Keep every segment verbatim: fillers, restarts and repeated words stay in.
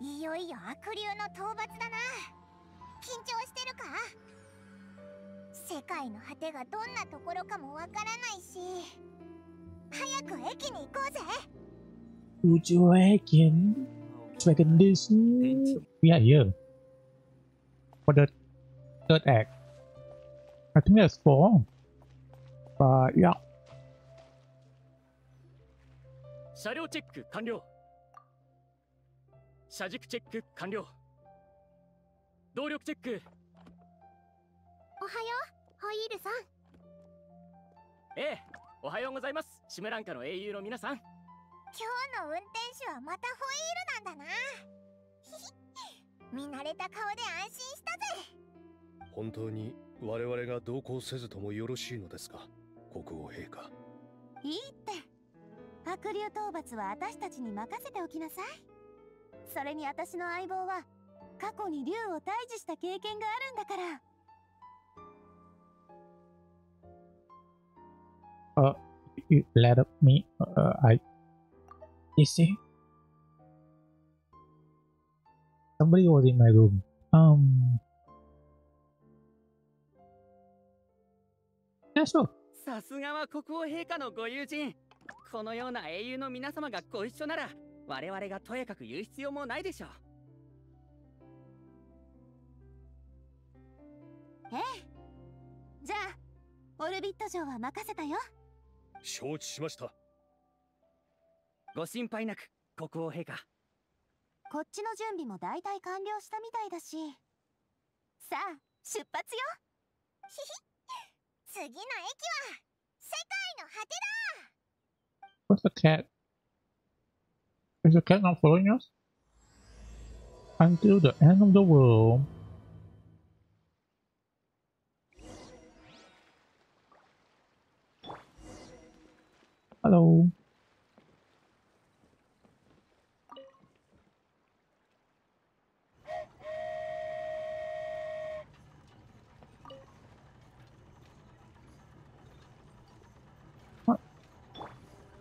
いよいよ悪竜の討伐だな。緊張してるか？世界の果てがどんなところかもわからないし、早く駅に行こうぜ。宇宙駅。It's like a Disney. Yeah, yeah. For the third act, I think there's four. But yeah. 車両チェック完了。車軸チェック完了。動力チェック。おはよう、ホイールさん。ええ、おはようございます、シムランカの英雄の皆さん。今日の運転手はまたホイールなんだな。見慣れた顔で安心したぜ。本当に我々が同行せずともよろしいのですか、国王陛下。いいって、悪竜討伐は私たちに任せておきなさい。それに私の相棒は過去に竜を退治した経験があるんだから。Uh, you let up me. Uh, I. You see? Somebody was in my room. Um. Yeah, sure. さすがは国王陛下のご友人。このような英雄の皆様がご一緒なら、我々がとやかく言う必要もないでしょう。ええ。じゃあ、オルビット城は任せたよ。承知しました。ご心配なく、国王陛下。こっちの準備も大体完了したみたいだし、さあ出発よ。次の駅は世界の果てだ。What's the cat? Is the cat not following us? Until the end of the world. Hello. What?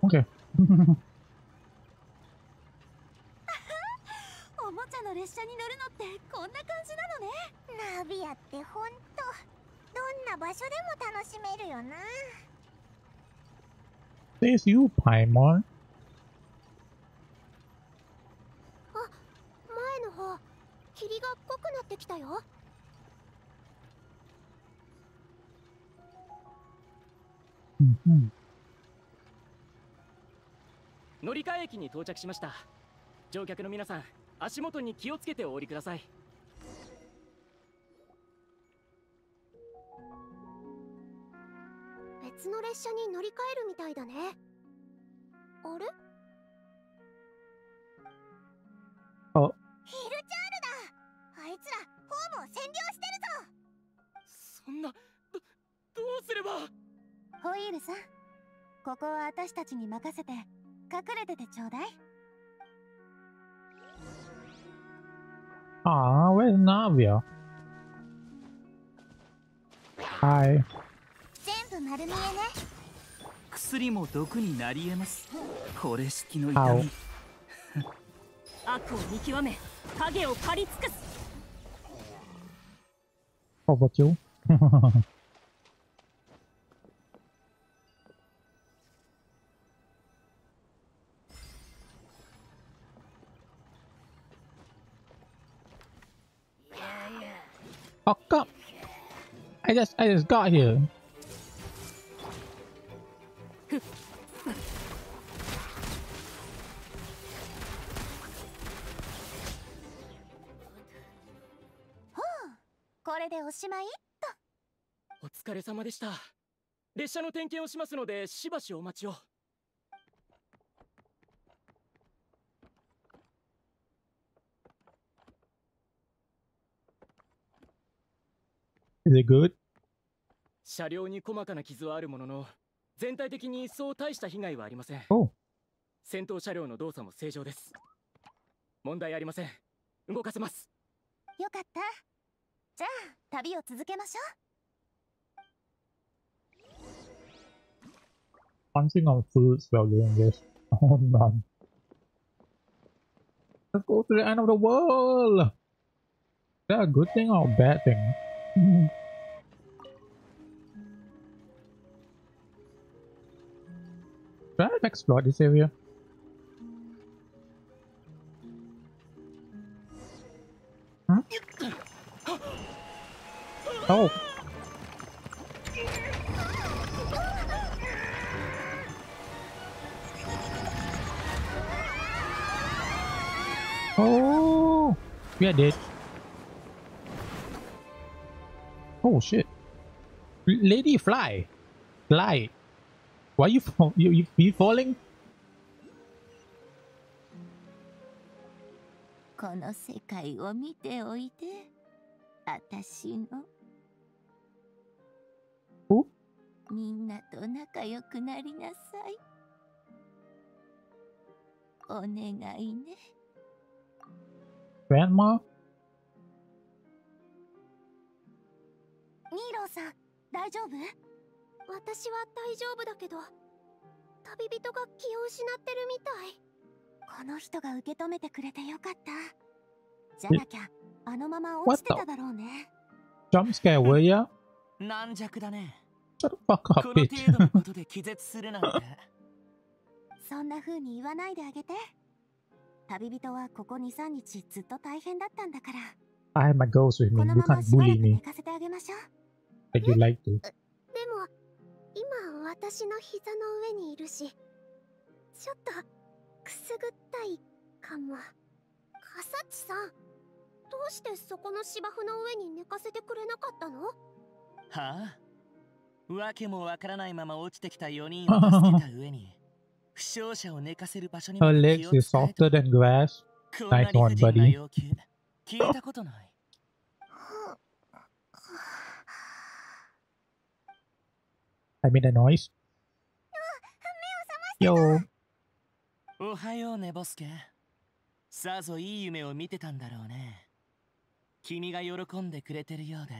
Okay. おもちゃの列車に乗るのってこんな感じなのね。ナビアってほんとどんな場所でも楽しめるよな。 There's you, Paimon. あ、前の方霧が濃くなってきたよ。うんうん。乗り換え駅に到着しました。乗客の皆さん、足元に気をつけてお降りください。別の列車に乗り換えるみたいだね。あれ？あ、ヒルチャールだ。あいつらホームを占領してるぞ。そんな、ど、どうすれば。ホイールさん、ここは私たちに任せて隠れててちょうだい。ああ、where's Navia? Hi. 全部丸見えね。薬も毒になり得ます。これ式の痛み。悪を見極め、影を刈り尽くす。おばちょ。Oh god! I just I just got here.お疲れ様でした。列車の点検をしますので、しばしお待ちを。Is it good? 車両に細かな傷はあるものの、全体的にそう大した被害はありません。Oh. 戦闘車両の動作も正常です。問題ありません。動かせます。よかった。じゃあ、旅を続けましょう。Punching on fruits while doing this. Hold on. Let's go to the end of the world! Is that a good thing or a bad thing? Should I explore this area? Huh? Oh! Oh! We are dead. Oh shit! Lady, fly! Fly! Why are you fall? You, you, you falling? この世界を見ておいて、私の。お？みんなと仲良くなりなさい。お願いね。Grandma? ニーローさん、大丈夫？私は大丈夫だけど、旅人が気を失ってるみたい。この人が受け止めてくれてよかった。じゃなきゃあのまま落ちてただろうね。ジャンプスケアウェイヤー軟弱だね。ちょっとバカっぺ。この程度のことで気絶するなんて。そんな風に言わないであげて。旅人はここ に,さん 日ずっと大変だったんだから。I have my girls with me. You can't bully me. 寝かせてあげましょう。 You like to. でも今私の膝の上にいるし、ちょっとくすぐったいかも。カサチさん、どうしてそこの芝生の上に寝かせてくれなかったの？はあ、わけもわからないまま落ちてきたよにんを助けた上に、負傷者を寝かせる場所にも気をつけないと。こんな理不尽な要求、聞いたことない。I made a noise. Yo. Ohayo, Nebosuke. Saぞいい夢を見てたんだろうね。君が喜んでくれてるようで、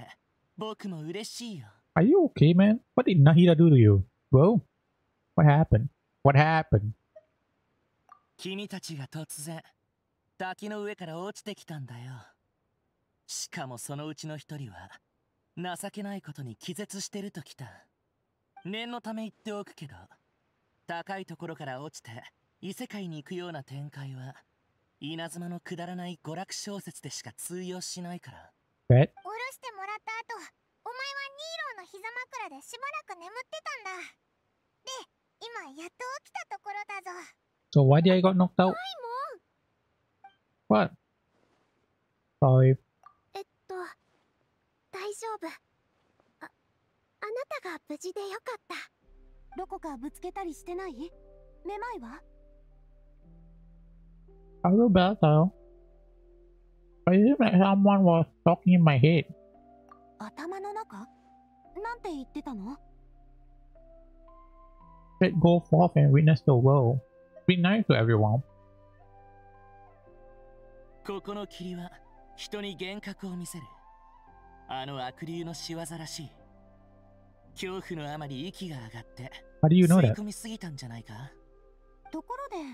僕も嬉しいよ。Are you okay, man? What did Nahida do to you, bro? What happened? What happened? 君たちが突然滝の上から落ちてきたんだよ。しかもそのうちの一人は情けないことに気絶してるときた。念のため言っておくけど、高いところから落ちて異世界に行くような展開は稲妻のくだらない娯楽小説でしか通用しないから。え？おろしてもらった後、お前はニーローの膝枕でしばらく眠ってたんだ。で、今やっと起きたところだぞ。So why did I got knocked out? What? Sorry. えっと、大丈夫。あなたが無事でよかった。どこかぶつけたりしてない？めまいは？I feel bad though. It seems like someone was talking in my head. 頭の中？なんて言ってたの？ Let's go forth and witness the world. Be nice to everyone. ここの霧は人に幻覚を見せる。あの悪竜の仕業らしい。恐怖のあまり息が上がって吸い込みすぎたんじゃないか。ところで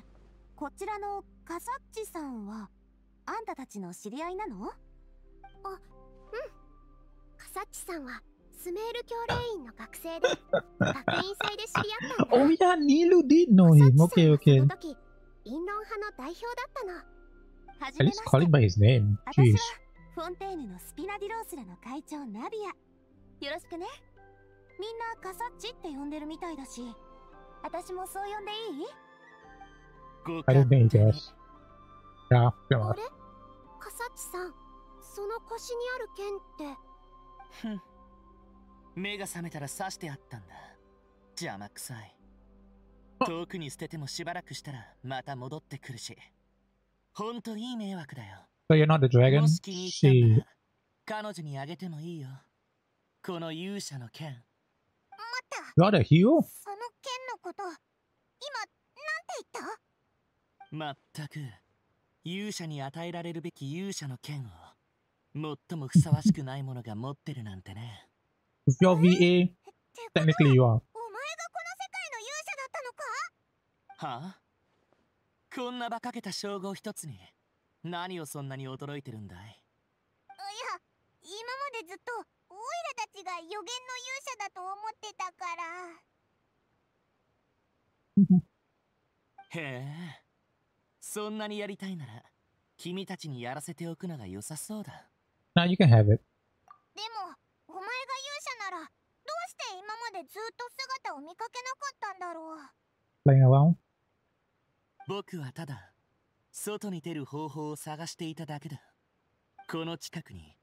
こちらのカサッチさんはあんたたちの知り合いなの？あ、うん。カサッチさんはスメール教令員の学生で学院祭で知り合ったんだ。おや、ニールディーノーにもけよけ。インロン派の代表だったの。はじめまして。私はフォンテーヌのスピナディロースラの会長ナビア。よろしくね。みんなカサッチって呼んでるみたいだし、私もそう呼んでいい？あれでいいです。あれ？カサッチさん、その腰にある剣って。目が覚めたら刺してあったんだ。邪魔くさい。遠くに捨ててもしばらくしたらまた戻ってくるし。ほんといい迷惑だよ。So you're not the dragon? もし気に入ったら彼女にあげてもいいよ。この勇者の剣。Got a heel? その剣のこと、今なんて言った？まったく、勇者に与えられるべき勇者の剣を最もふさわしくないものが持ってるなんてね。Your ブイエー technically you are。お前がこの世界の勇者だったのか？はあ？こんな馬鹿げた称号一つに何をそんなに驚いてるんだい？いや、今までずっとオイラたちが予言の勇者だと思ってたから。へえ、そんなにやりたいなら君たちにやらせておくのが良さそうだ。Now you can have it. でも、お前が勇者ならどうして今までずっと姿を見かけなかったんだろう。Playing around? 僕はただ外に出る方法を探していただけだ。この近くに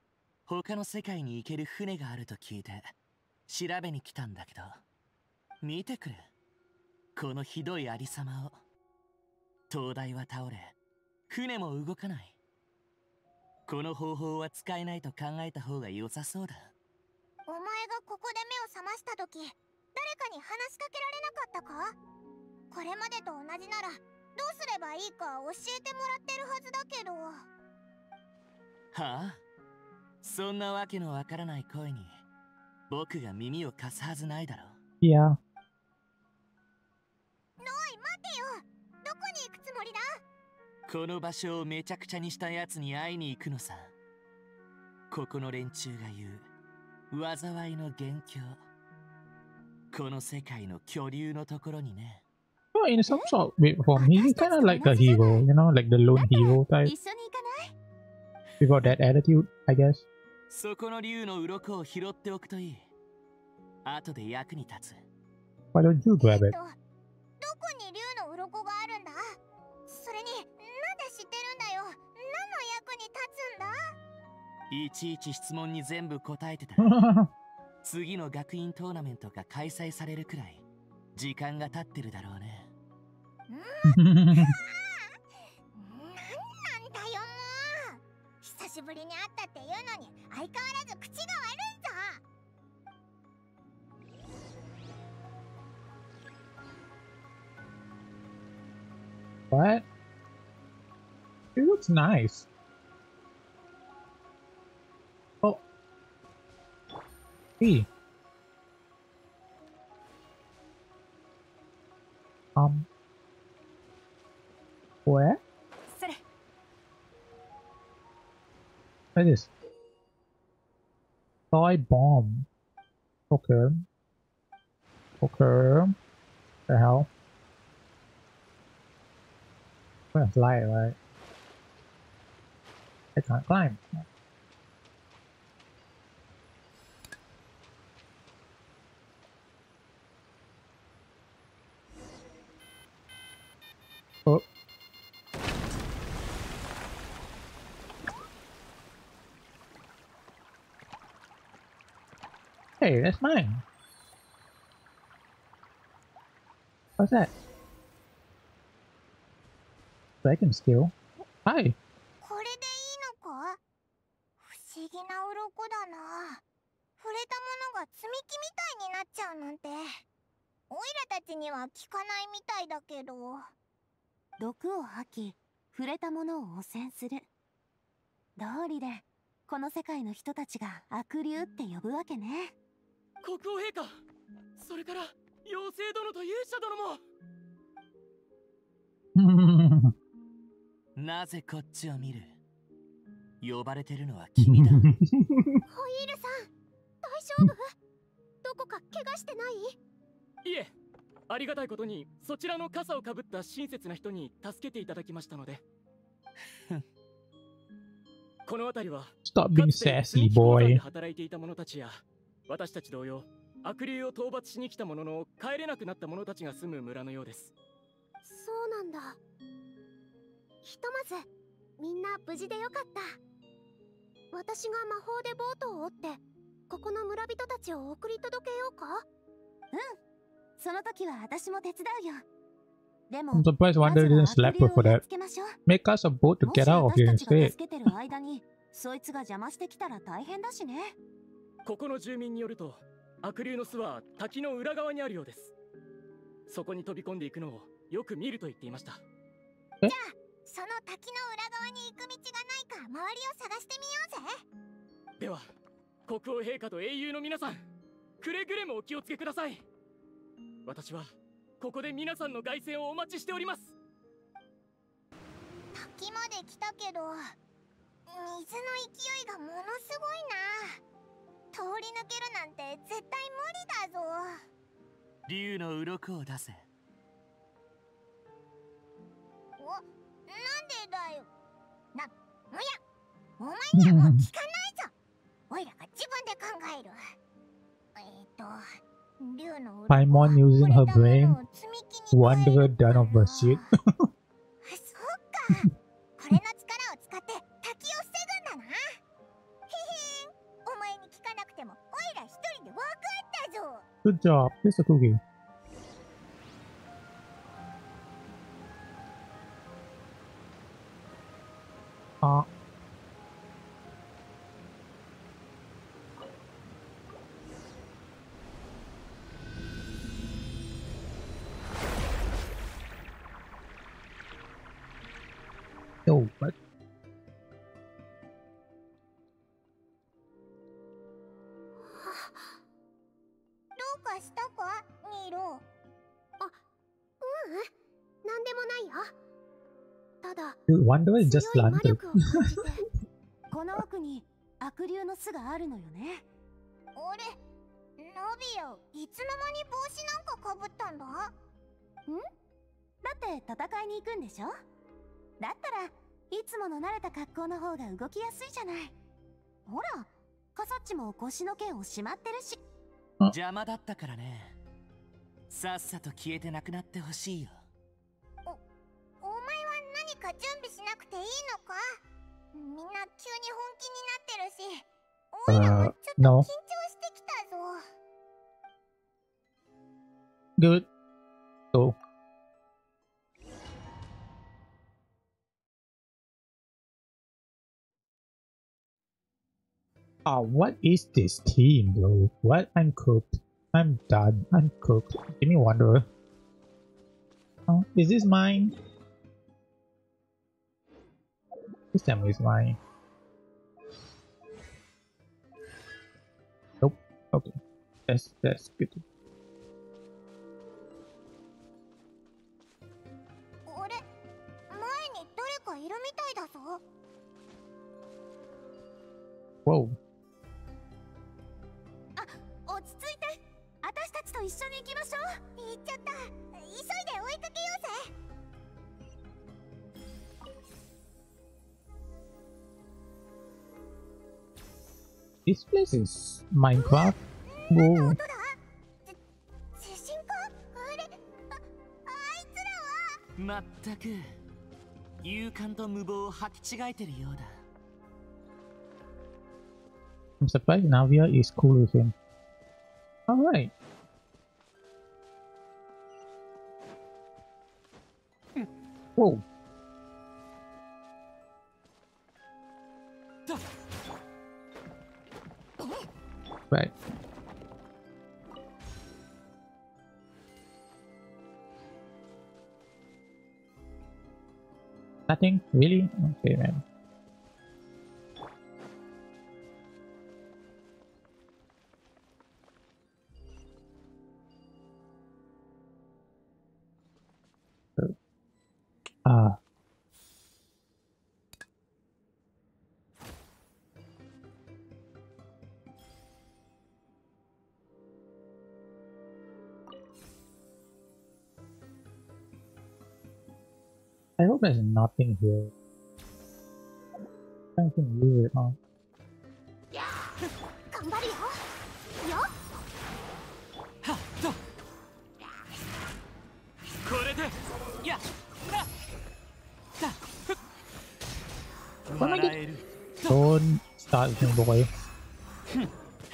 他の世界に行ける船があると聞いて調べに来たんだけど、見てくれ、このひどいありさまを。灯台は倒れ、船も動かない。この方法は使えないと考えた方が良さそうだ。お前がここで目を覚ました時、誰かに話しかけられなかったか？これまでと同じならどうすればいいか教えてもらってるはずだけど。はあ、そんなわけのわからない声に僕が耳を貸すはずないだろう。いや、ノイ待てよ、どこに行くつもりだ？この場所をめちゃくちゃにしたやつに会いに行くのさ。ここの連中が言う災いの元凶、この世界の巨竜のところにね。Well, in some sort for me, he's kind of like the hero, you know, like the lone hero type. We got that attitude, I guess. そこの竜の鱗を拾っておくといい。後で役に立つ。Why don't you grab it? どこに竜の鱗があるんだ？それに、なんで知ってるんだよ。何の役に立つんだ？いちいち質問に全部答えてた。次の学院トーナメントが開催されるくらい時間が経ってるだろうね。うん、なんなんだよもう。久しぶりに会ったっていうのに相変わらず口が悪いぞ。What? It looks nice. Oh. Hey. Um. Where? What is this? Toy bomb. Okay. Okay. The hell? I'm gonna fly, right? I can't climb. Oh. Hey, that's mine. What's that? Dragon skill. Hi. これでいいのか？不思議な鱗だな。触れたものが積み木みたいになっちゃうなんて、オイラたちには効かないみたいだけど。毒を吐き、触れたものを汚染する。道理で、この世界の人たちが悪竜って呼ぶわけね。国王陛下、それから妖精殿と勇者殿も。なぜこっちを見る？呼ばれてるのは君だ。ホイールさん、大丈夫？どこか怪我してない？いえ、ありがたいことにそちらの傘をかぶった親切な人に助けていただきましたので。この辺りはかつて積鉱山で働いていた者たちや、私たち同様悪竜を討伐しに来たものの帰れなくなった者たちが住む村のようです。そうなんだ。ひとまずみんな無事でよかった。私が魔法でボートを追ってここの村人たちを送り届けようか。うん、その時は私も手伝うよ。でも、私たちが助けてる間に、そいつが邪魔してきたら大変だしね。ここの住民によると、悪竜の巣は滝の裏側にあるようです。そこに飛び込んでいくのをよく見ると言っていました。じゃあ、その滝の裏側に行く道がないか、周りを探してみようぜ。では、国王陛下と英雄の皆さん、くれぐれもお気をつけください。私はここで皆さんの凱旋をお待ちしております。滝まで来ただけど、水の勢いがものすごいな。通り抜けるなんて絶対無理だぞ。竜の鱗を出せ。お、なんでだよ。な、もや、お前にはもう聞かないぞ。おいらが自分で考える。えっと、竜の鱗。Paimon using her brain, wonder done of her shit. そっか。これの力を使って滝を防ぐんだな。へへん。お前に聞かなくても、おいら一人で分かったぞ。Good job. This is a cool game. あ。Yo, what? You wonder is just lantern. この奥に悪竜の巣があるのよね。俺、ナビア、いつの間に帽子なんかかぶったんだ？ん？だって戦いに行くんでしょ？だったらいつもの慣れた格好の方が動きやすいじゃない。ほら、カサッチも腰の剣をしまってるし。邪魔だったからね。さっさと消えてなくなってほしいよ。お、お前は何か準備しなくていいのか。みんな急に本気になってるし、おいらはちょっと緊張してきたぞ。グッド。Ah, what is this team, bro? What? I'm cooked. I'm done. I'm cooked. Give me Wanderer. Oh, is this mine? This family is mine. Nope. Okay. That's that's good. あれ、前に誰かいるみたいだぞ。Whoa.と一緒に行きましょう。行っちゃった。急いで追いかけようぜ。This place is Minecraft. 何の音だ？地震か？あれ、あ、あいつらは。まったく勇敢と無謀を履き違えてるようだ。I'm surprised Navia is cool with him. All right.Whoa. Right. Nothing? Really? Okay, man. Ah. I hope there's nothing here. I can use it, huh? Yeah. What am I getting? Don't start him, boy.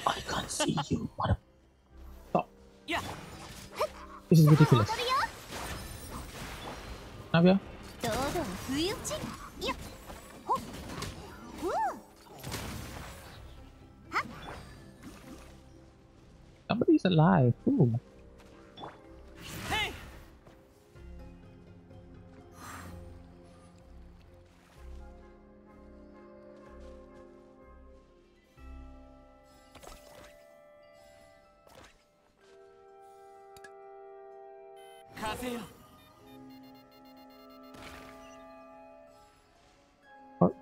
I can't see you, mother. Stop. This is ridiculous. Navia? Somebody's alive. Ooh.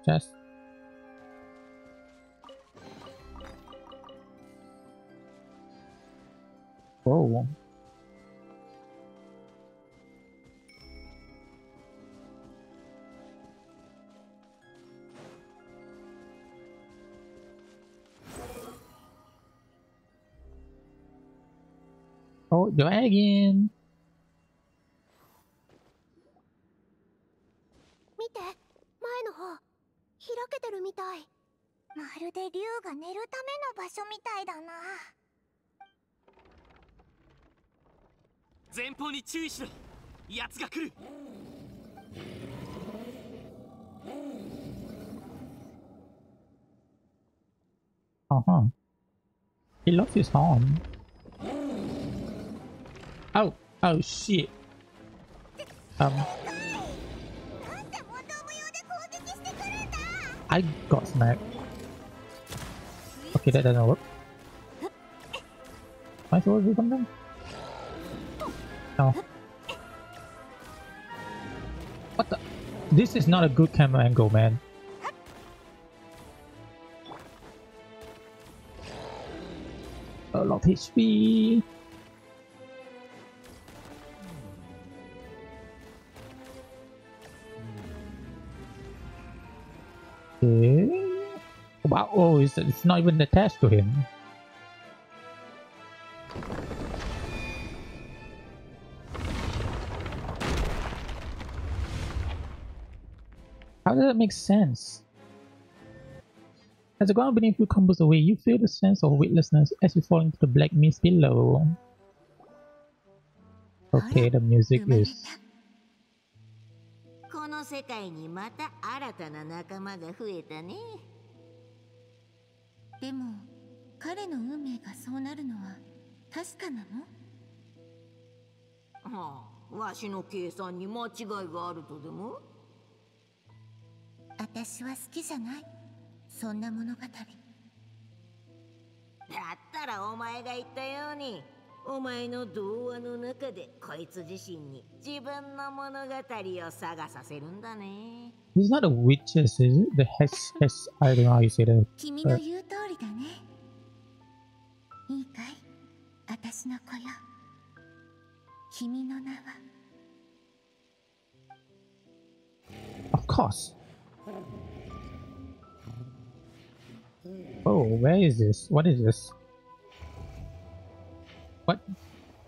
Just whoa. Oh, dragon. Look, the front. It's opening like a lion to sleep in. Be careful in front. There's a creature coming. Uh huh. He lost his arm. Oh, oh shit. Um, I got smacked. Okay, that doesn't work. Am I supposed to do something? No. What the? This is not a good camera angle, man. A lot of H P. Wow, oh, it's, it's not even attached to him. How does that make sense? As the ground beneath you crumbles away, you feel the sense of weightlessness as you fall into the black mist below. Okay, the music is... 世界にまた新たな仲間が増えたね。でも彼の運命がそうなるのは確かなの？はあ、わしの計算に間違いがあるとでも？私は好きじゃない。そんな物語。だったらお前が言ったように。 お前の童話の中でこいつ自身に自分の物語を探させるんだね。He's not a witches, is it? The hex, hex, I don't know how you say that. 君の言う通りだね。いいかい、私の子よ。君の名は。Of course. Oh, where is this? What is this? What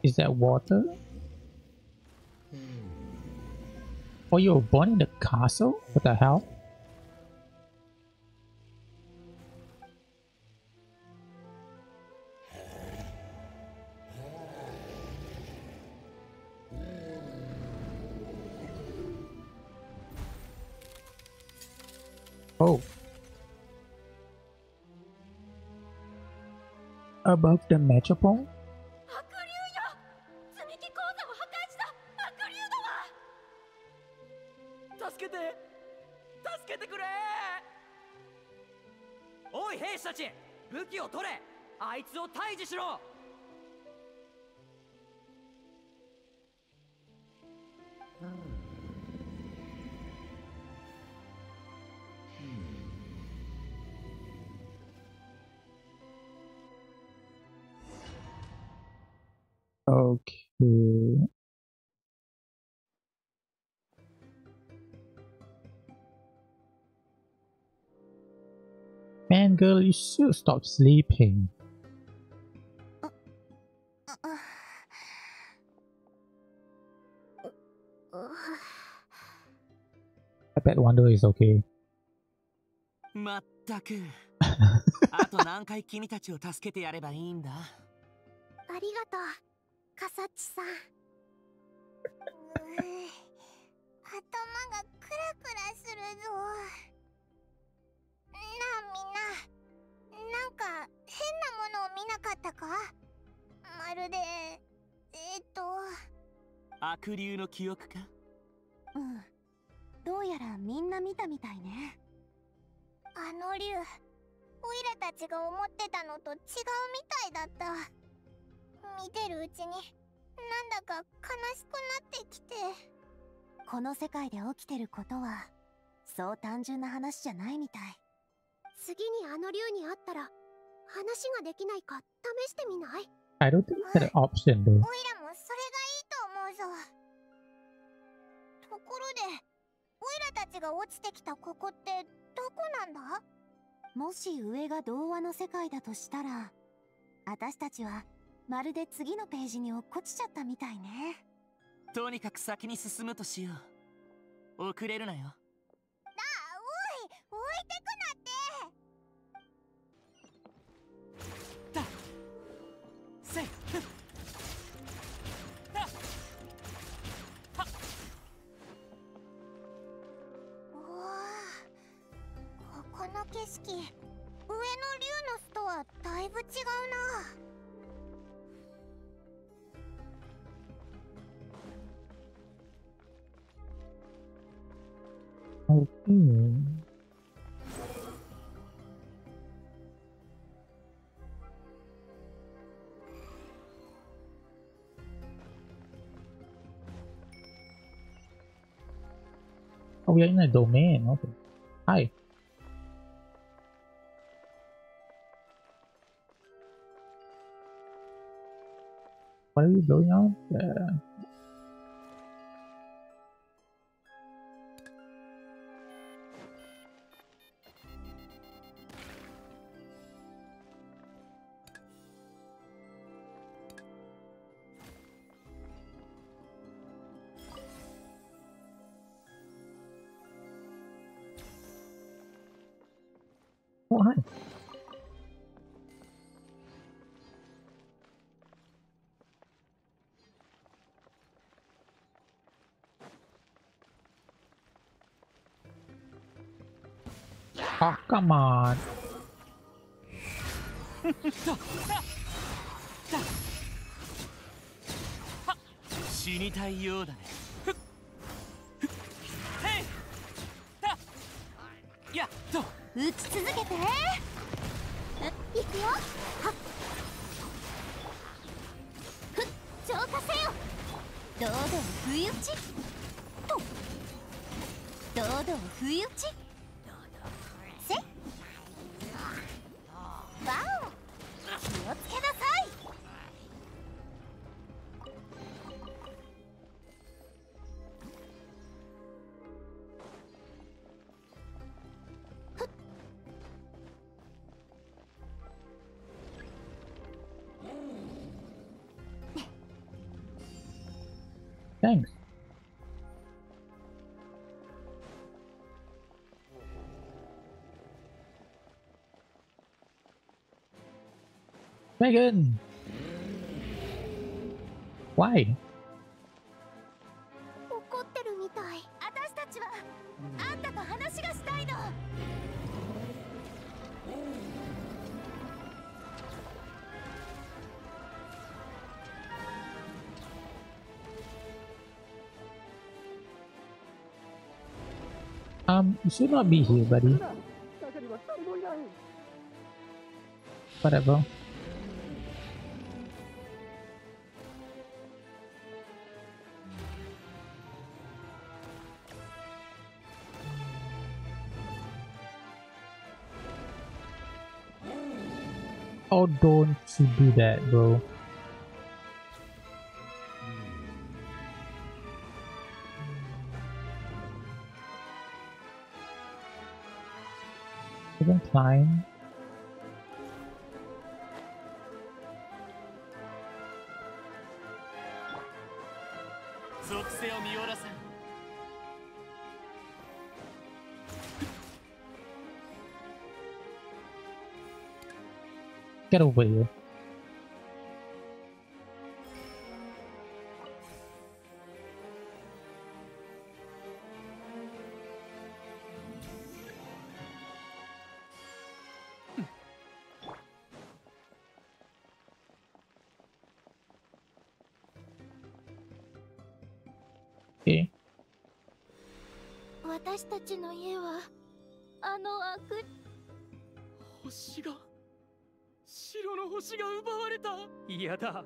is that water? Oh, you were born in the castle? What the hell? Oh. Above the metropole? Okay. Man, girl, you should stop sleeping. Uh, uh, uh, I bet Wonder is okay. まったく。あと何回君たちを助けてやればいいんだ。ありがとう、カサッチさん。頭がクラクラするぞ。 みんな、なんか変なものを見なかったか？まるで、えっと悪竜の記憶か？うん、どうやらみんな見たみたいね。あの竜、オイラたちが思ってたのと違うみたいだった。見てるうちになんだか悲しくなってきて。この世界で起きてることはそう単純な話じゃないみたい。次にあの竜に会ったら話ができないか試してみない？ I don't think that's an option, though. オイラもそれがいいと思うぞ。ところで、オイラたちが落ちてきたここってどこなんだ？もし上が童話の世界だとしたら、私たちはまるで次のページに落っこちちゃったみたいね。とにかく先に進むとしよう。遅れるなよ。だ、おい、置いてくな。せっおお、ここの景色、上の竜の巣とはだいぶ違うな。おいいね。Oh, we are in a domain. Okay. Hi. What are you blowing out there? Oh, come on. Thanks. Megan! Why? 怒ってるみたい。私たちはあんたと話がしたいの。Um, you should not be here, buddy. Whatever. Oh, don't you do that, bro. Even climb. Get over here. Okay. 私たちの家はあの悪星が。白の星が奪われた。嫌だ。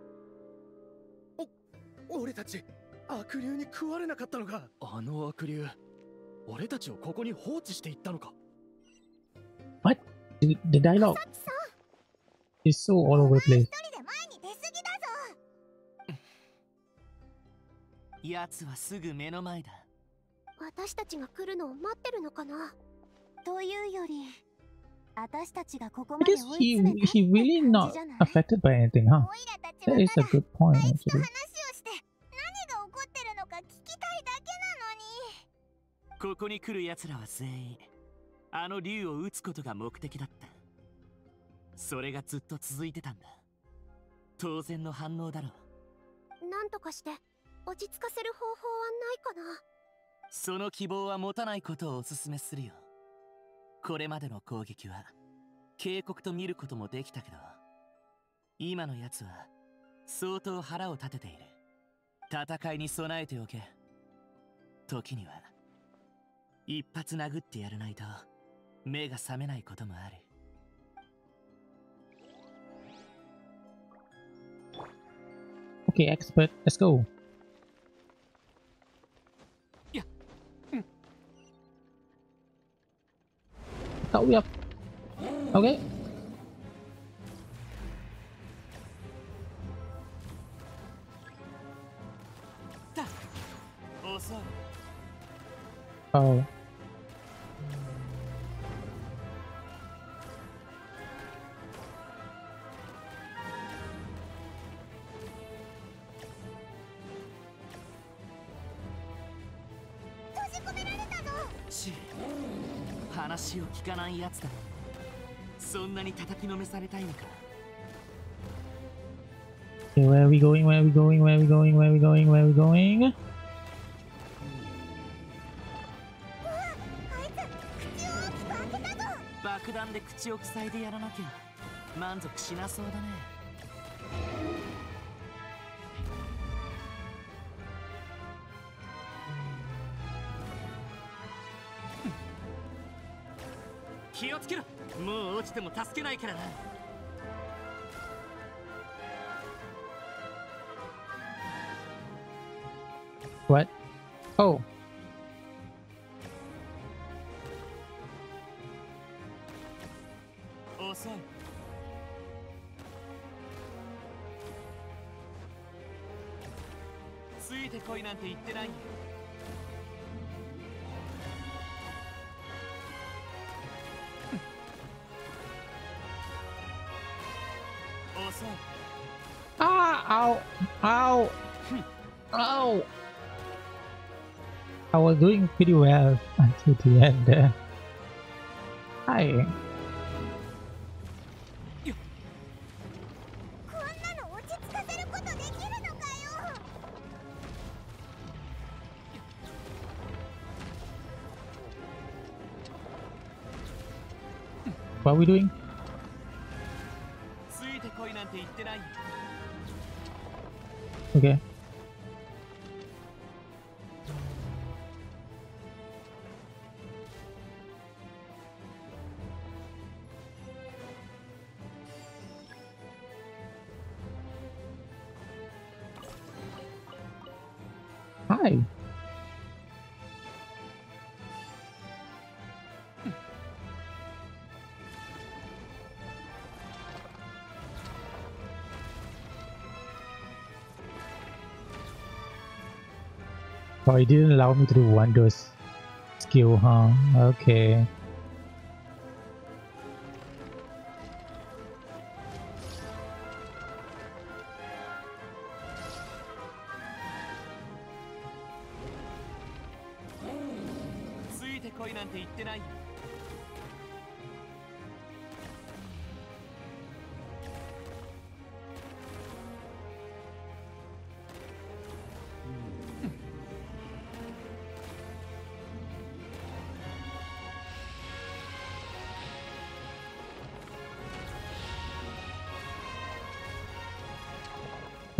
お、俺たち悪竜に食われなかったのか。あの悪竜、俺たちをここに放置していったのか。What? Did, did I know? He's so all over the place. やつはすぐ目の前だ。私たちが来るのを待ってるのかな。というより、私たちがここまで追い詰めたって感じじゃない。That is a good point. あいつと話をして何が起こってるのか聞きたいだけなのに。ここに来るやつらは全員あの竜を撃つことが目的だった。それがずっと続いてたんだ。当然の反応だろう。なんとかして落ち着かせる方法はないかな。その希望は持たないことをお勧めするよ。これまでの攻撃は警告と見ることもできたけど、今のやつは相当腹を立てている。戦いに備えておけ。時には一発殴ってやらないと目が覚めないこともある。Okay, expert, let's go. いや、うん。Help me up. Okay. Oh. Okay, where are we going? Where are we going? Where are we going? Where are we going? Where are we going? What? Oh. Ah, ow, ow, ow. I was doing pretty well until the end there. Hi. What are we doing? Okay. Hi. Oh, it didn't allow me to do wonders skill, huh? Okay.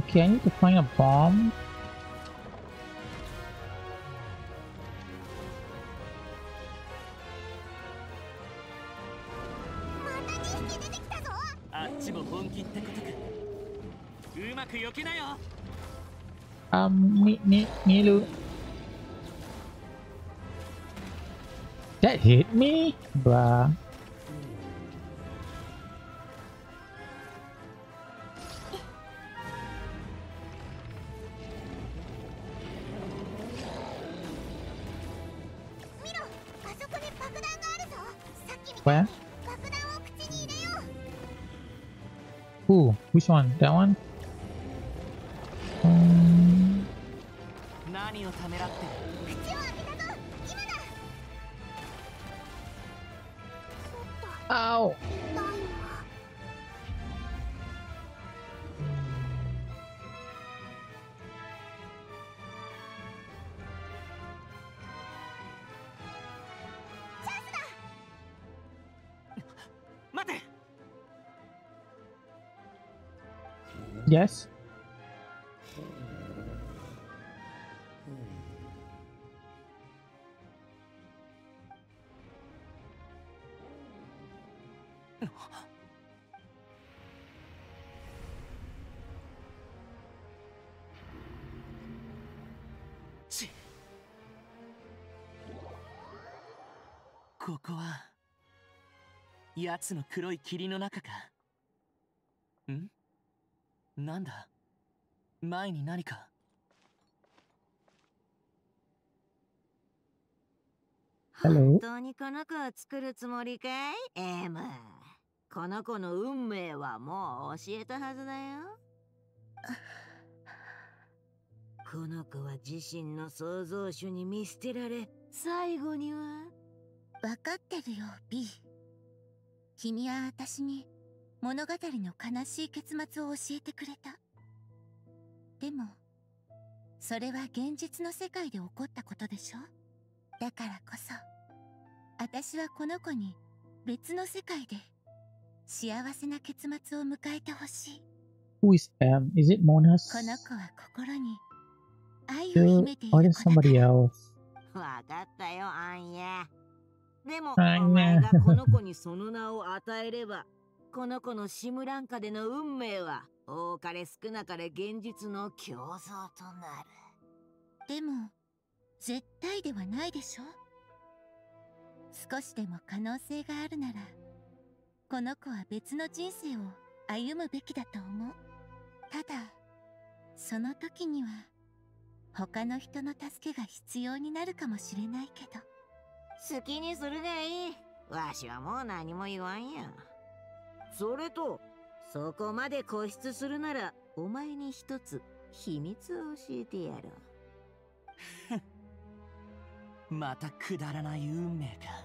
Okay, I need to find a bomb. Um, me, me, me, Lu. That hit me, bruh. Where? Ooh, which one? That one? Um... Ow! Yes. Yatsu no kuroi kiri no naka ka. Hmm? なんだ、前に何か。本当にこの子を作るつもりかい、エム。この子の運命はもう教えたはずだよ。この子は自身の創造主に見捨てられ、最後には。分かってるよ、B。君は私に。物語の悲しい結末を教えてくれた。でもそれは現実の世界で起こったことでしょ。だからこそ私はこの子に別の世界で幸せな結末を迎えてほしい。Who is M? Is it Monas? この子は心に愛を秘めている子だから。わかったよ、アンヤ。でもお前がこの子にその名を与えれば。この子のシムランカでの運命は多かれ少なかれ現実の競争となる。でも絶対ではないでしょ。少しでも可能性があるならこの子は別の人生を歩むべきだと思う。ただその時には他の人の助けが必要になるかもしれないけど。好きにするがいい。わしはもう何も言わんや。それとそこまで固執するならお前に一つ秘密を教えてやろう。またくだらない運命か。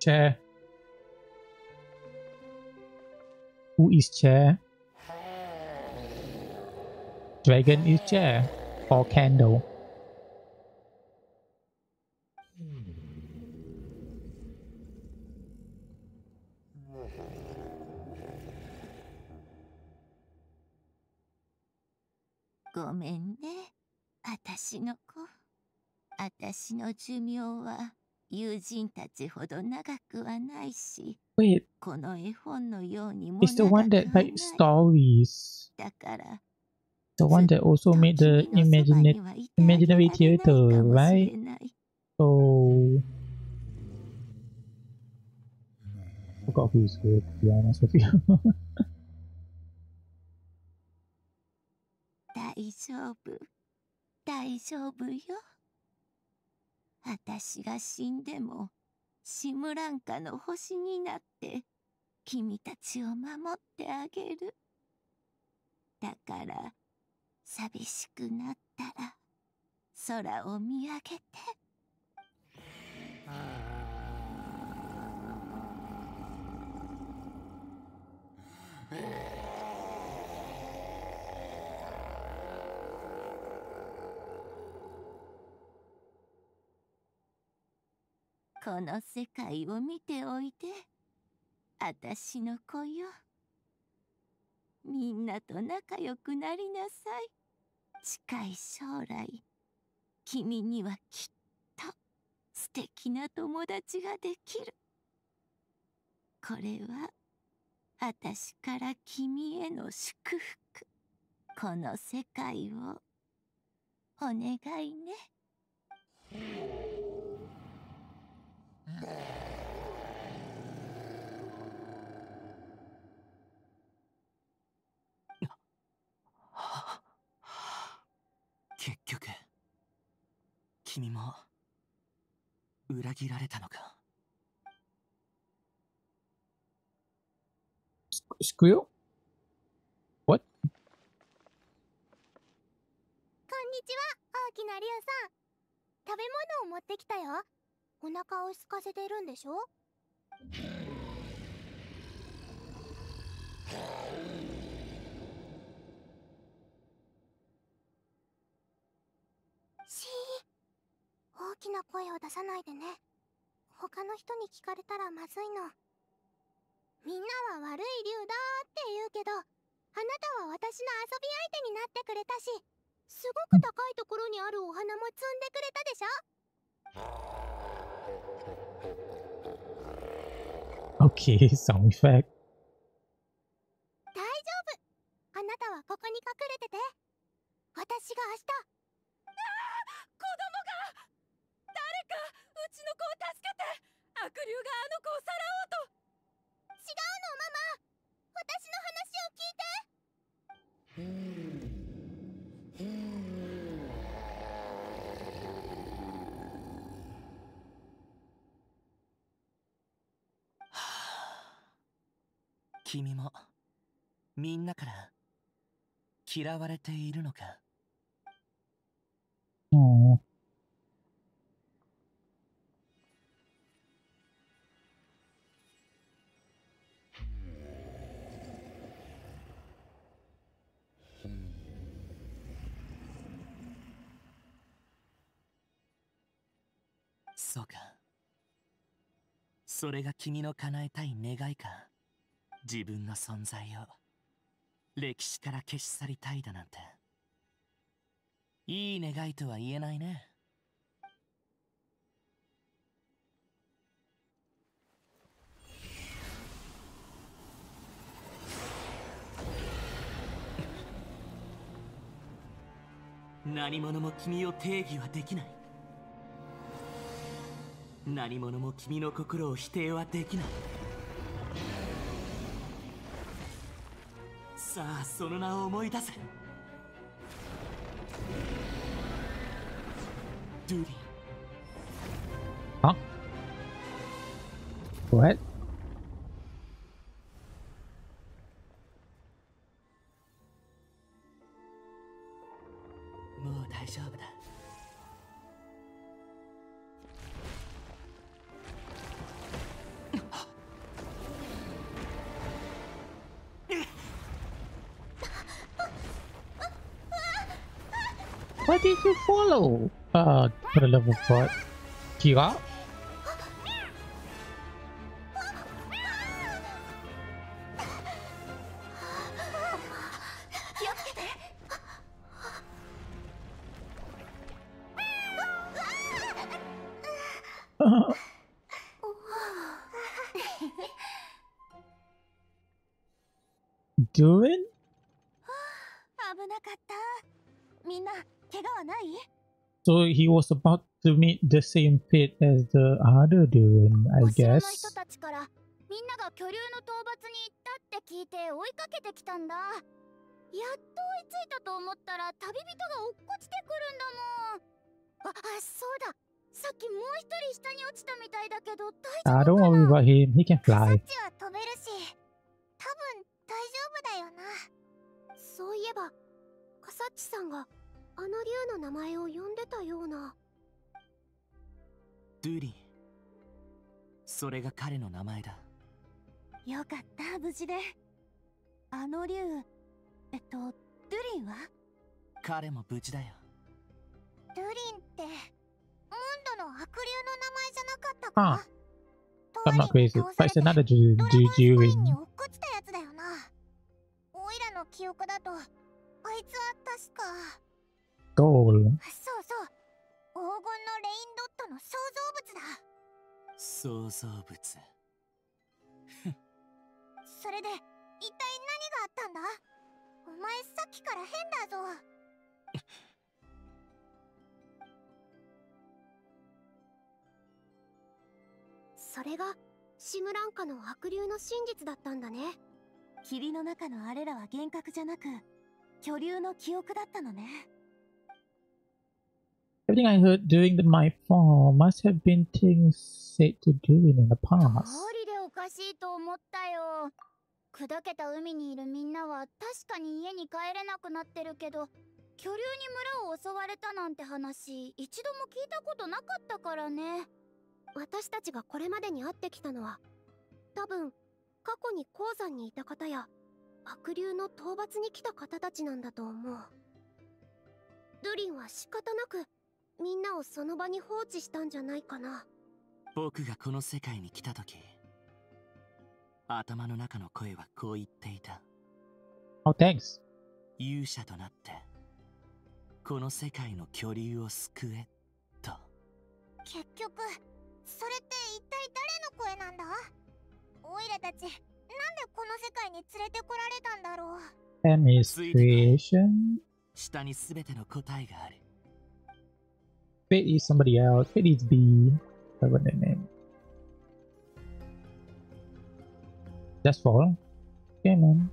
Chair. Who is chair? Dragon is chair or candle? Wait, it's the one that writes stories. The one that also made the imagina- imaginary theater, right? So... I forgot who is good, to be honest with you. 大丈夫、大丈夫よ。私が死んでもシムランカの星になって君たちを守ってあげる。だから寂しくなったら空を見上げて。この世界を見ておいて、あたしの子よ。みんなと仲良くなりなさい。近い将来、君にはきっと素敵な友達ができる。これは、あたしから君への祝福。この世界を、お願いね。結局君も裏切られたのか。敷くよ。What? こんにちは、大きなリュウさん。食べ物を持ってきたよ。お腹を空かせているんでしょ？シー、大きな声を出さないでね。他の人に聞かれたらまずいの。みんなは悪い理由だーって言うけど、あなたは私の遊び相手になってくれたし、すごく高いところにあるお花も摘んでくれたでしょ。 Okay, sound effect。 大丈夫、あなたはここに隠れてて。私が明日、あー、子供が、誰かうちの子を助けて、悪霊があの子をさらおうと。違うの、ママ。私の話を聞いて。君もみんなから嫌われているのか。うん。そうか。それが君の叶えたい願いか。自分の存在を歴史から消し去りたいだなんて。いい願いとは言えないね。何者も君を定義はできない。何者も君の心を否定はできない。さあ、その名を思い出せ。ドゥリー。あ？これ？もう大丈夫だ。Why did you follow? Uh, for the love of God, Kira? Doing? 危なかった。みんな。So he was about to meet the same fate as the other dude, I guess. 人たちからみんなが巨竜の討伐に行ったって聞いて追いかけてきたんだ。やっと追いついたと思ったら旅人が落っこちてくるんだもん。あ、そうだ。さっきもう一人下に落ちたみたいだけど大丈夫かな？ I don't worry about him. He can fly. サチは飛べるし、多分大丈夫だよな。そういえば、カサッチさんがあの竜の名前を呼んでたような。ドゥリン、それが彼の名前だ。よかった、無事で。あの竜、えっと、ドゥリンは？彼も無事だよ。ドゥリンってモンドの悪竜の名前じゃなかったか？ああ、I'm not crazy. That's another Jew. Jew in. 落っこちたやつだよな。オイラの記憶だとあいつは確か。ゴール。そうそう。黄金のレインドットの創造物だ。創造物。それで、一体何があったんだ？お前さっきから変だぞ。それがシムランカの悪竜の真実だったんだね。霧の中のあれらは幻覚じゃなく巨竜の記憶だったのね。Everything I heard during the Mightfall must have been things said to Dune in the past. 道理でおかしいと思ったよ。砕けた海にいるみんなは確かに家に帰れなくなってるけど、巨竜に村を襲われたなんて話一度も聞いたことなかったからね。私たちがこれまでに会ってきたのは多分過去に鉱山にいた方や悪竜の討伐に来た方たちなんだと思う。ルリンは仕方なくみんなをその場に放置したんじゃないかな。僕がこの世界に来た時、頭の中の声はこう言っていた。Oh, thanks. 勇者となってこの世界の巨竜を救えと。結局それって一体誰の声なんだ？オイラたちなんでこの世界に連れてこられたんだろう。Administration? 下にすべての答えがある。Fate is somebody else. Fate is B. I forgot their name. That's all. Okay, man.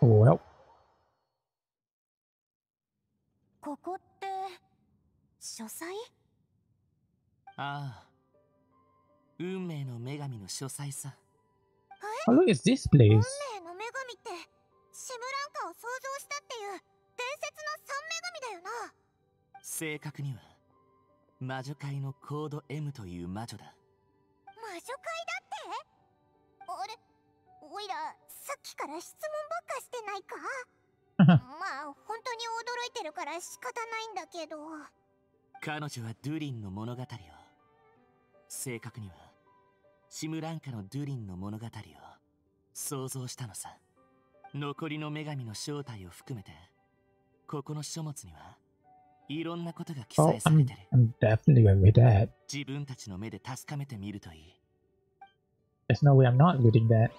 Well.ここって書斎？ああ、運命の女神の書斎さ。え？ Look at this place. 運命の女神ってシムランカを創造したっていう伝説の三女神だよな。正確には魔女界のコード M という魔女だ。魔女界だって？あれ、おいらさっきから質問ばっかしてないか？まあ本当に驚いてるから仕方ないんだけど、彼女はドゥリンの物語を、正確にはシムランカのドゥリンの物語を想像したのさ。残りの女神の正体を含めてここの書物にはいろんなことが記載されてる。 Oh, 自分たちの目で確かめてみるといい。 There's no way I'm not reading that.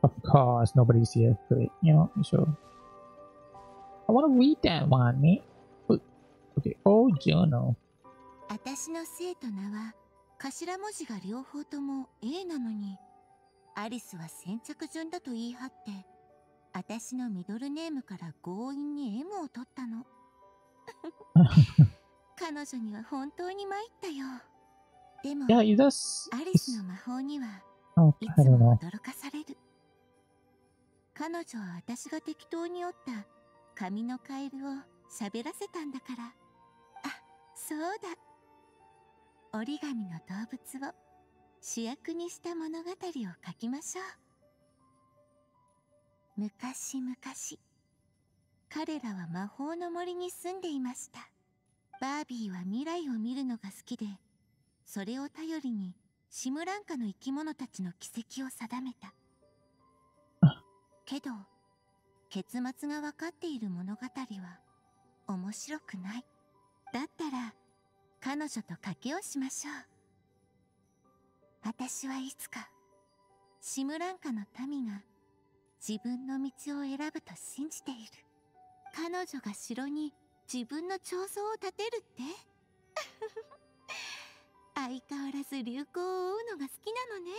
But...Of course, nobody's here for it, you know, sure. I want to read that one, mate. Okay, oh, journal. 私の生徒名は頭文字が両方とも A なのに、アリスは先着順だと言い張って、私のミドルネームから強引に M を取ったの。彼女には本当に参ったよ。でも、アリスの魔法にはいつも驚かされる。彼女は私が適当に折った髪のカエルを喋らせたんだから。あ、そうだ。折り紙の動物を主役にした物語を書きましょう。昔々、彼らは魔法の森に住んでいました。バービーは未来を見るのが好きで、それを頼りにシムランカの生き物たちの軌跡を定めた。けど、結末が分かっている物語は面白くない。だったら、彼女と賭けをしましょう。私はいつか、シムランカの民が自分の道を選ぶと信じている。彼女が城に自分の彫像を建てるって相変わらず流行を追うのが好きなのね。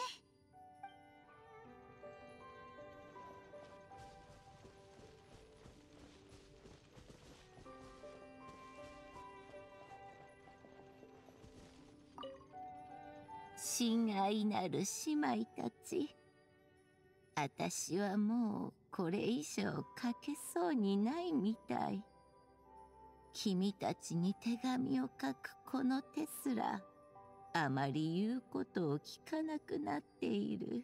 親愛なる姉妹たち、私はもうこれ以上書けそうにないみたい。君たちに手紙を書くこの手すらあまり言うことを聞かなくなっている。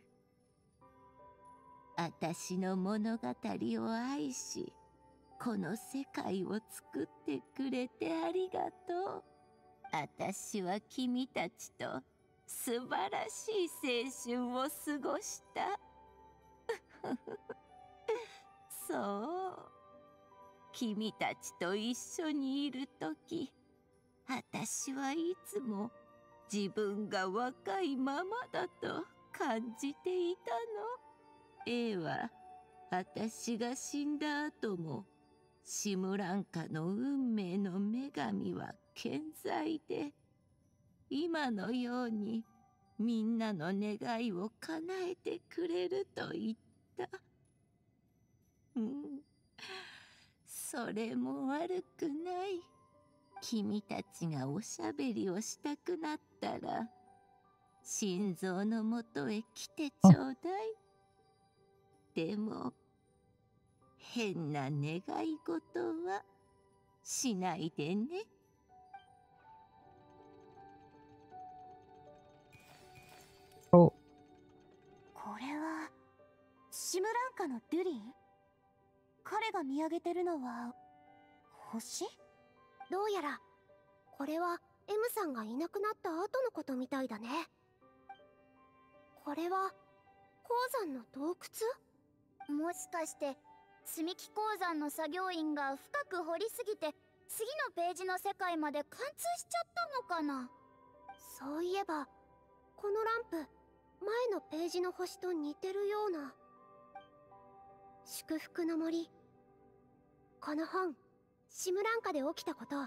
私の物語を愛し、この世界を作ってくれてありがとう。私は君たちと素晴らしい青春を過ごした。そう。君たちと一緒にいるとき、私はいつも自分が若いままだと感じていたの。A は私が死んだ後もシムランカの運命の女神は健在で、今のようにみんなの願いを叶えてくれると言った。うん、それも悪くない。君たちがおしゃべりをしたくなったら、心臓のもとへ来てちょうだい。でも、変な願い事はしないでね。お。これはシムランカのドゥリン？彼が見上げてるのは星？どうやらこれは M さんがいなくなった後のことみたいだね。これは鉱山の洞窟？もしかして積み木鉱山の作業員が深く掘りすぎて次のページの世界まで貫通しちゃったのかな。そういえばこのランプ、前のページの星と似てるような。祝福の森、この本、シムランカで起きたことを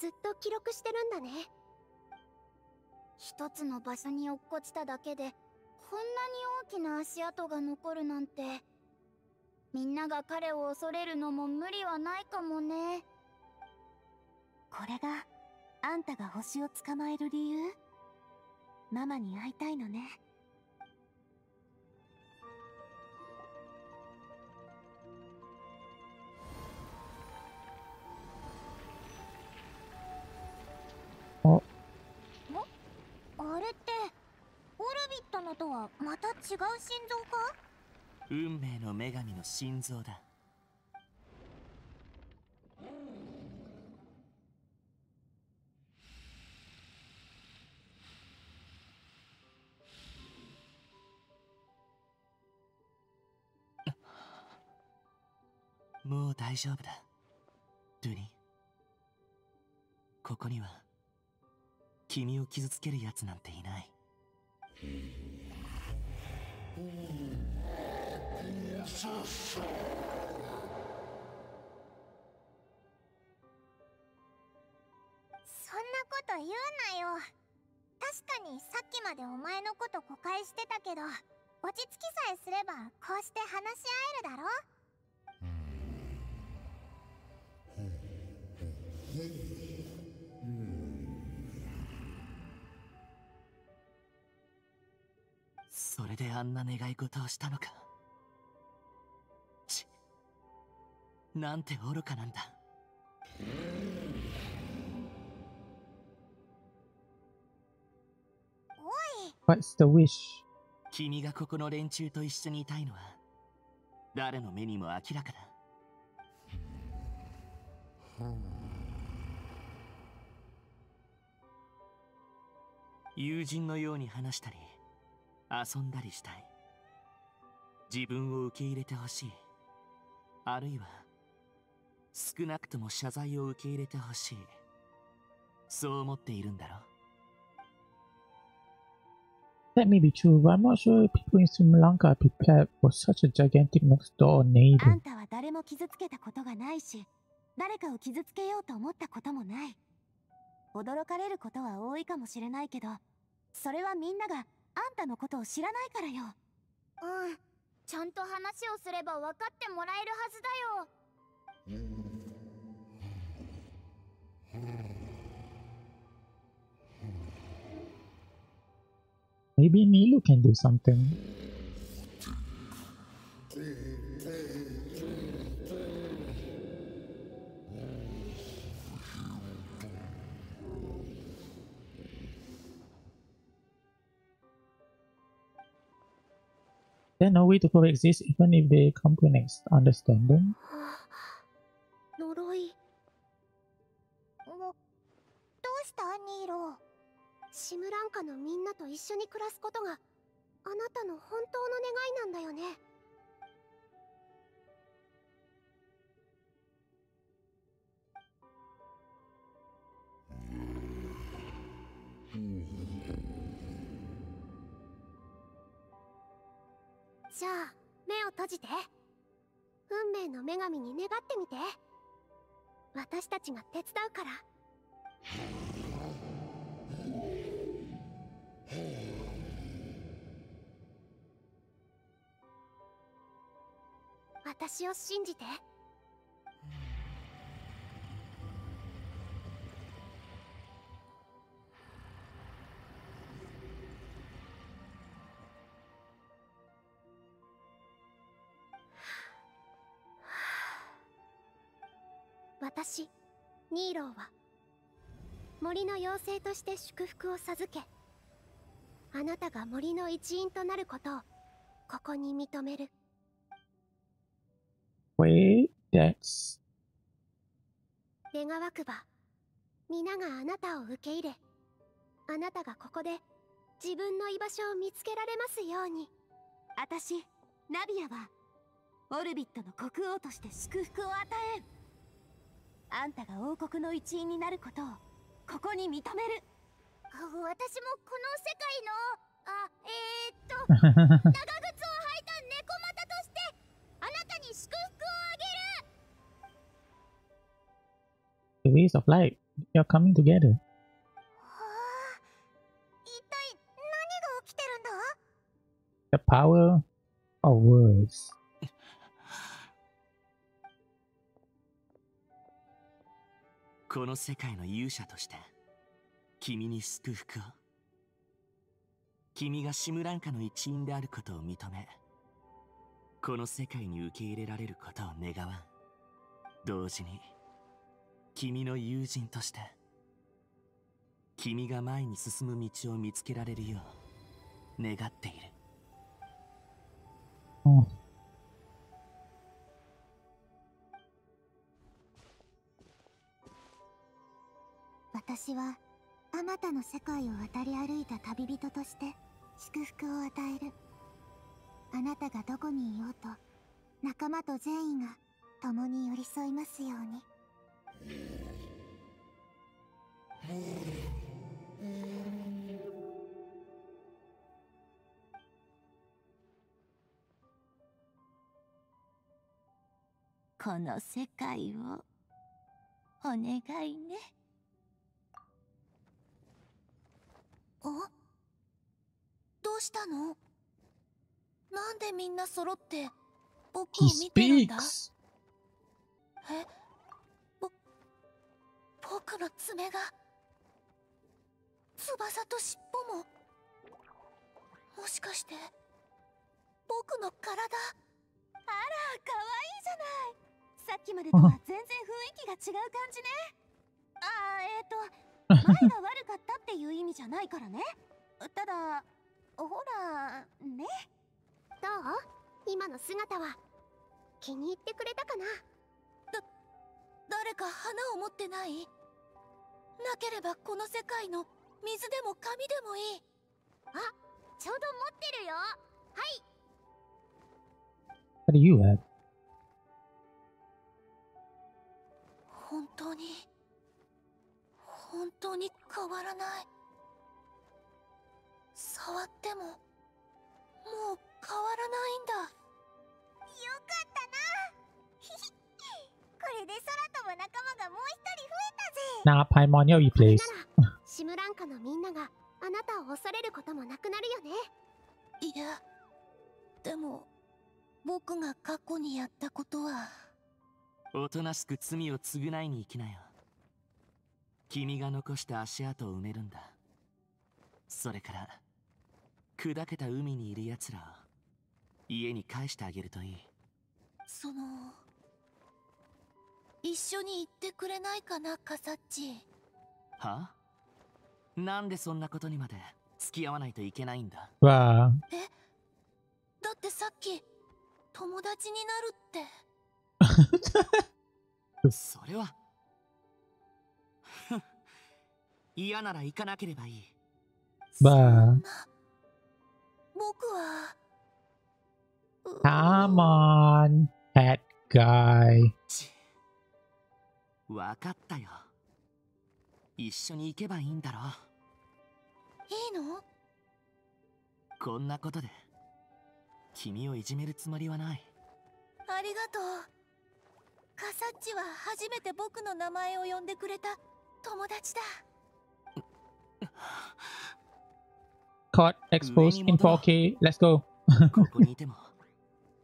ずっと記録してるんだね。一つの場所に落っこちただけでこんなに大きな足跡が残るなんて、みんなが彼を恐れるのも無理はないかもね。これがあんたが星を捕まえる理由？ママに会いたいのね。お、あれってオルビットのとはまた違う心臓か？運命の女神の心臓だ。もう大丈夫だ、ドゥリン。ここには君を傷つけるやつなんていない。そんなこと言うなよ。確かにさっきまでお前のこと誤解してたけど、落ち着きさえすればこうして話し合えるだろ。それであんな願い事をしたのか。ち、なんて愚かなんだ。おい。 What's the wish? 君がここの連中と一緒にいたいのは誰の目にも明らかだ。友人のように話したり遊んだりしたい。自分を受け入れてほしい。あるいは少なくとも謝罪を受け入れてほしい。そう思っているんだろう。That may be true, but I'm not sure people in Sri Lanka are prepared for such a gigantic next door neighbor. あんたは誰も傷つけたことがないし、誰かを傷つけようと思ったこともない。驚かれることは多いかもしれないけど、それはみんながあんたのことを知らないからよ。うん、ちゃんと話をすれば分かってもらえるはずだよ。Maybe Nilu can do something. No way to coexist even if they come to next understanding. 呪い。も、どうしたニーロ。シムランカのみんなと一緒に暮らすことがあなたの本当の願いなんだよね。じゃあ目を閉じて、運命の女神に願ってみて。私たちが手伝うから。私を信じて。私、ニーローは森の妖精として祝福を授け、あなたが森の一員となることをここに認める。Wait, next. 願わくば、皆があなたを受け入れ、あなたがここで自分の居場所を見つけられますように。私、ナビアはオルビットの国王として祝福を与えん。あんたが王国の一員になることをここに認める。私もこの世界の、あ、えー、っと長靴を履いた猫股としてあなたに祝福をあげる。Ways of life, you're coming together. 一体何が起きてるんだ？ The power of words.この世界の勇者として君に祝福を。君がシムランカの一員であることを認め、この世界に受け入れられることを願わん。同時に君の友人として君が前に進む道を見つけられるよう願っている。うん私はあまたの世界を渡り歩いた旅人として祝福を与える。あなたがどこにいようと、仲間と善意が共に寄り添いますように。この世界をお願いね。あ、どうしたの？なんでみんな揃って僕を見てるんだ？え、ぼ、僕の爪が、翼と尻尾も、もしかして僕の体？あら、可愛いじゃない。さっきまでとは全然雰囲気が違う感じね。あー、えーと前が悪かったっていう意味じゃないからね。ただ、ほら、ね。どう？今の姿は気に入ってくれたかな？だ、誰か花を持ってない？なければこの世界の水でも紙でもいい。あ、ちょうど持ってるよ。はい。What do you have? 本当に。本当に変わらない。触ってももう変わらないんだ。よかったな。これで空飛ぶ仲間がもう一人増えたぜ。なあ、パイモンよりプレイス。シムランカのみんながあなたを恐れることもなくなるよね。いや、でも僕が過去にやったことは。おとなしく罪を償いに行きなよ。君が残した足跡を埋めるんだ。それから砕けた海にいるやつらを家に返してあげるといい。その一緒に行ってくれないかな、カサッチ。は？なんでそんなことにまで付き合わないといけないんだ。わあ。え？だってさっき友達になるって。それは。嫌なら行かなければいい。まあ、僕は。Come on, that guy。わかったよ。一緒に行けばいいんだろう。いいの？こんなことで君をいじめるつもりはない。ありがとう。カサッチは初めて僕の名前を呼んでくれた友達だ。Caught exposed in フォーケー。 Let's go。 ここにいても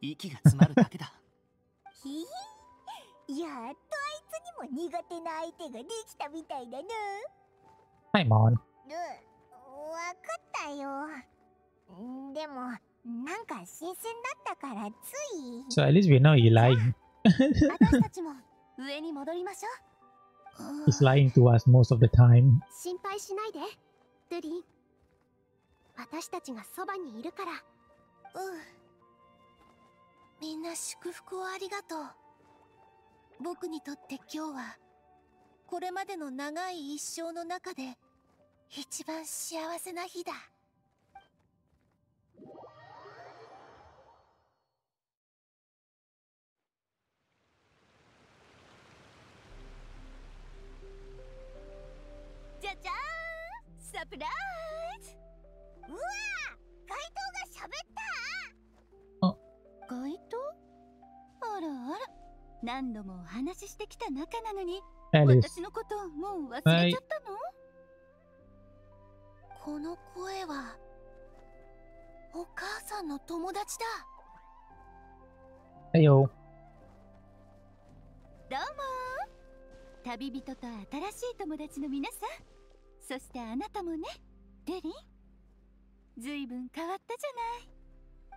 息が詰まるだけだ。ひい、やっとあいつにも苦手な相手ができたみたいだね。Paimon。 わかったよ。でもなんか新鮮だったからつい。So at least we know you lying. 私たちも上に戻りましょう。He's lying to us most of the time. 心配しないで、ドゥリン。私たちがそばにいるから。うん。みんな祝福をありがとう。僕にとって今日はこれまでの長い一生の中で一番幸せな日だ。じゃじゃーん、サプライズ。うわー、街灯が喋ったー。あ、街灯？あらあら、何度もお話ししてきた仲なのに私のことをもう忘れちゃったの？はい、この声はお母さんの友達だ。はいよ。どうもー。旅人と新しい友達の皆さん、そしてあなたもね、デリン。ずいぶん変わったじゃない。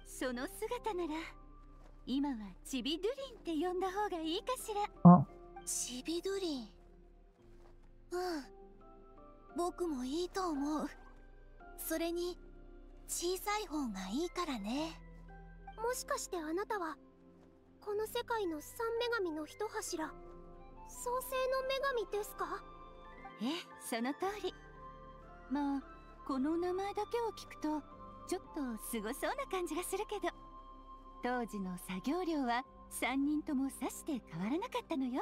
その姿なら今はチビドゥリンって呼んだ方がいいかしら。あ、チビドゥリン。うん、僕もいいと思う。それに小さい方がいいからね。もしかしてあなたはこの世界の三女神の一柱、創世の女神ですか？ええ、その通り。まあこの名前だけを聞くとちょっとすごそうな感じがするけど、当時の作業量はさんにんともさして変わらなかったのよ。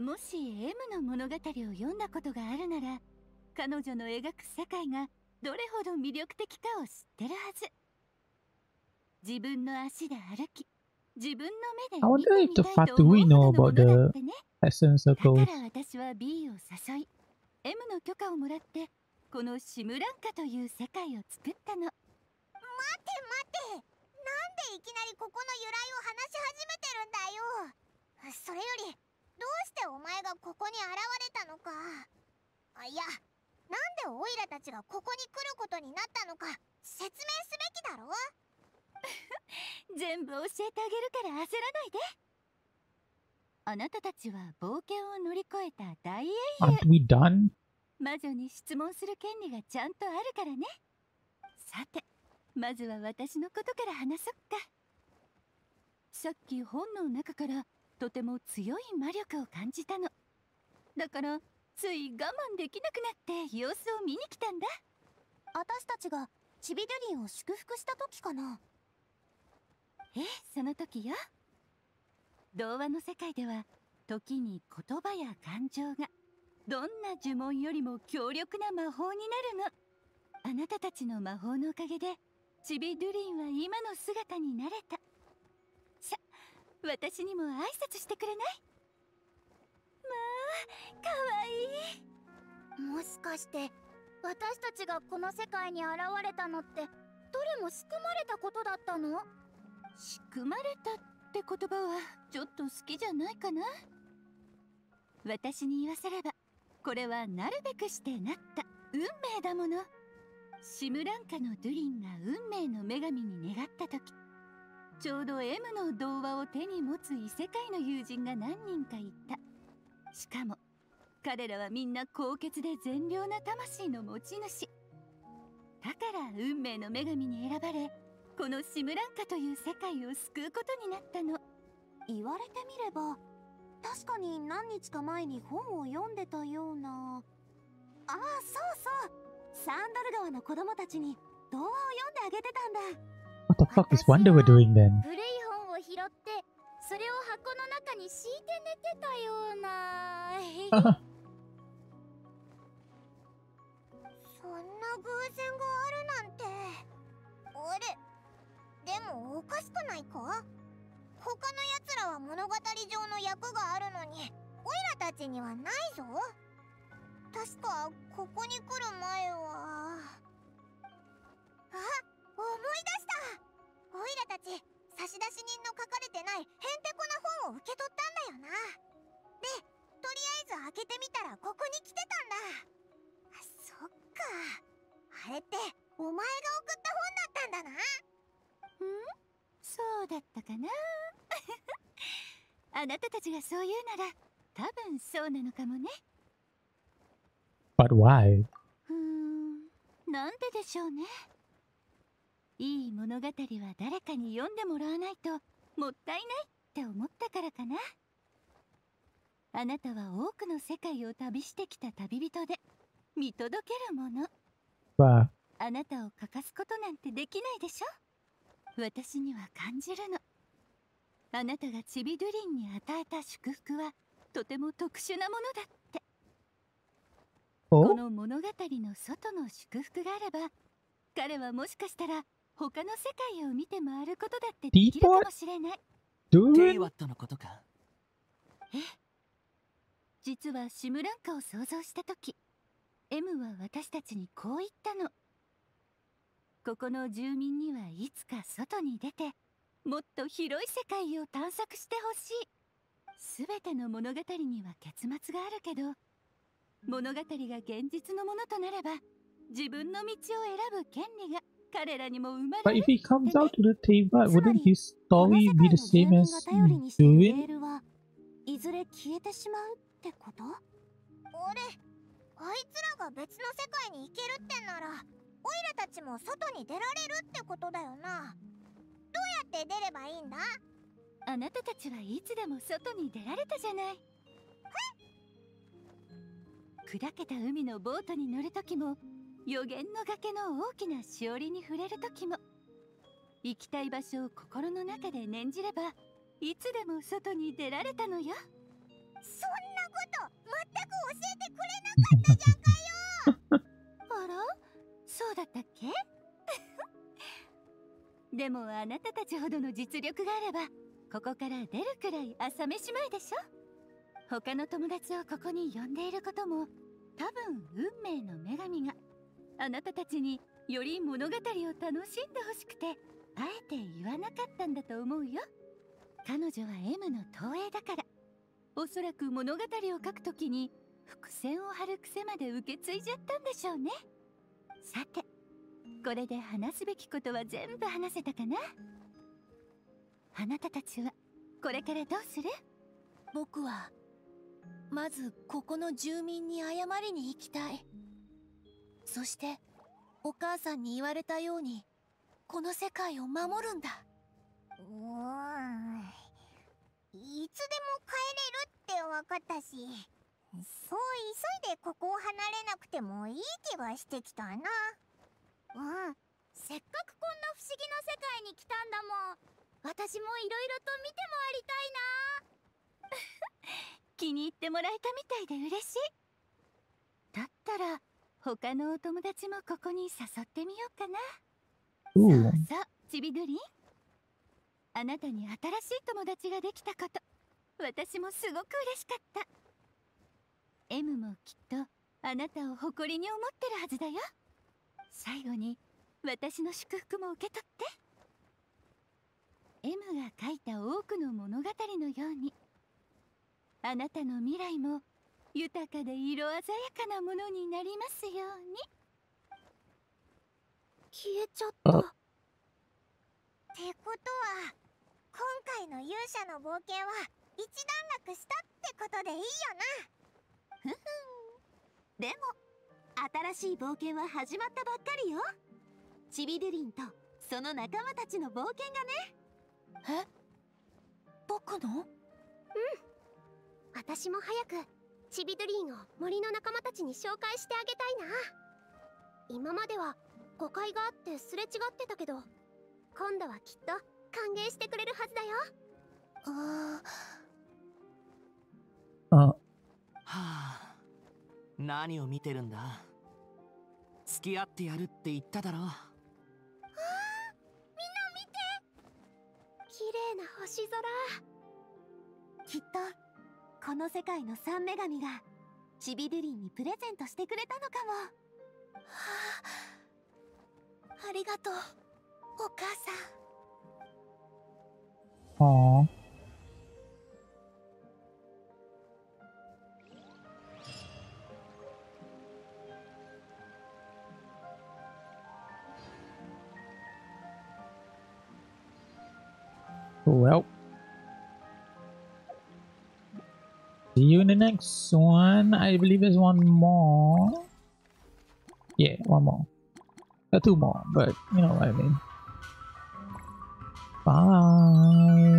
もし エム の物語を読んだことがあるなら、彼女の描く世界がどれほど魅力的かを知ってるはず。自分の足で歩き、自分の目で見てみたいと思うのものだってね。だから私は ビー を誘い、 エム の許可をもらってこのシムランカという世界を作ったの。待て待て、なんでいきなりここの由来を話し始めてるんだよ。それよりどうしてお前がここに現れたのか、いや、なんでオイラたちがここに来ることになったのか説明すべきだろ。全部教えてあげるから焦らないで。あなたたちは冒険を乗り越えた大英雄。魔女に質問する権利がちゃんとあるからね。さて、まずは私のことから話そっか。さっき本の中からとても強い魔力を感じたの。だからつい我慢できなくなって様子を見に来たんだ。私たちがチビドゥリンを祝福した時かな。ええ、その時よ。童話の世界では時に言葉や感情がどんな呪文よりも強力な魔法になるの。あなたたちの魔法のおかげでチビドゥリンは今の姿になれた。さ、私にも挨拶してくれない？まあ、かわいい。もしかして私たちがこの世界に現れたのってどれも仕組まれたことだったの？仕組まれたってって言葉はちょっと好きじゃないかな。私に言わせればこれはなるべくしてなった運命だもの。シムランカのドゥリンが運命の女神に願った時、ちょうど エム の童話を手に持つ異世界の友人が何人かいた。しかも彼らはみんな高潔で善良な魂の持ち主だから、運命の女神に選ばれこのシムランカという世界を救うことになったの。言われてみれば確かに何日か前に本を読んでたような。ああ、そうそう、サンドル川の子供たちに童話を読んであげてたんだ。What the fuck is Wonder doing then? 古い本を拾ってそれを箱の中に敷いて寝てたような。そんな偶然があるなんて。あれ、でもおかしくないか？こ他のやつらは物語上の役があるのにオイラたちにはないぞ。確かここに来る前は、あ、思い出した。オイラたち差出人の書かれてないへんてこな本を受け取ったんだよな。でとりあえず開けてみたらここに来てたんだ。そっか、あれってお前が送った本だったんだな。ん？そうだったかな。あなたたちがそう言うなら多分そうなのかもね。But why? うーん、なんででしょうね。いい物語は誰かに読んでもらわないともったいないって思ったからかな。あなたは多くの世界を旅してきた旅人で見届けるもの。Wow. あなたを欠かすことなんてできないでしょ。私には感じるの。あなたがチビドゥリンに与えた祝福はとても特殊なものだって。Oh? この物語の外の祝福があれば、彼はもしかしたら他の世界を見て回ることだってできるかもしれない。デイワットのことか。え、実はシムランカを想像したとき、M は私たちにこう言ったの。ここの住民にはいつか外に出て、もっと広い世界を探索してほしい。すべての物語には結末があるけど、物語が現実のものとなれば、自分の道を選ぶ権利が彼らにも生まれる。But if he comes out to the Teyvat, wouldn't his story be the same as Duin? いずれ消えてしまうってこと？俺、あいつらが別の世界に行けるってなら、オイラたちも外に出られるってことだよな。どうやって出ればいいんだ？あなたたちはいつでも外に出られたじゃない。砕けた海のボートに乗るときも、予言の崖の大きなしおりに触れるときも、行きたい場所を心の中で念じれば、いつでも外に出られたのよ。そんなこと全く教えてくれなかったじゃんかよ。あら、そうだったっけ？でもあなたたちほどの実力があれば、ここから出るくらい朝飯前でしょ。他の友達をここに呼んでいることも、多分運命の女神があなたたちにより物語を楽しんでほしくて、あえて言わなかったんだと思うよ。彼女は M の投影だから、おそらく物語を書くときに伏線を張る癖まで受け継いじゃったんでしょうね。さて、これで話すべきことは全部話せたかな？あなたたちはこれからどうする？僕はまずここの住民に謝りに行きたい。そしてお母さんに言われたようにこの世界を守るんだ。うーん、いつでも帰れるって分かったし、そう急いでここを離れなくてもいい気がしてきたな。うん、せっかくこんな不思議な世界に来たんだもん。私もいろいろと見て回りたいな。気に入ってもらえたみたいで嬉しい。だったら他のお友達もここに誘ってみようかな。そうそう、チビドゥリン、あなたに新しい友達ができたこと、私もすごく嬉しかった。 M もきっとあなたを誇りに思ってるはずだよ。最後に私の祝福も受け取って。 M が書いた多くの物語のように、あなたの未来も豊かで色鮮やかなものになりますように。消えちゃった。ってことは、今回の勇者の冒険は一段落したってことでいいよな。ふふん。でも、新しい冒険は始まったばっかりよ。チビドゥリンとその仲間たちの冒険がね。え？僕の？うん。私も早くチビドゥリンを森の仲間たちに紹介してあげたいな。今までは誤解があってすれ違ってたけど、今度はきっと歓迎してくれるはずだよ。ああ。はあ、何を見てるんだ。付き合ってやるって言っただろ。はあ、みんな見て。綺麗な星空。きっとこの世界の三女神がチビドゥリンにプレゼントしてくれたのかも。はあ、ありがとうお母さん。はあ。Well, see you in the next one. I believe there's one more. Yeah, one more. Uh, two more, but you know what I mean. Bye.